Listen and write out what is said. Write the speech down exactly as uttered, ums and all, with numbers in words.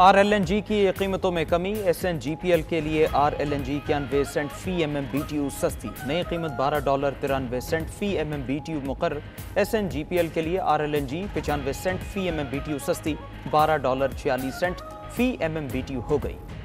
Are L N जी की कीमतों में कमी। S N G P L के लिए आर एल एन जी इक्यानवे सेंट फी M M B T U सस्ती, नई कीमत बारह डॉलर तिरानवे सेंट फी M M B T U मुकर्रर। S N G P L के लिए आर एल एन जी पचानवे सेंट फी M M B T U सस्ती, बारह डॉलर छियालीस सेंट फी M M B T U हो गई।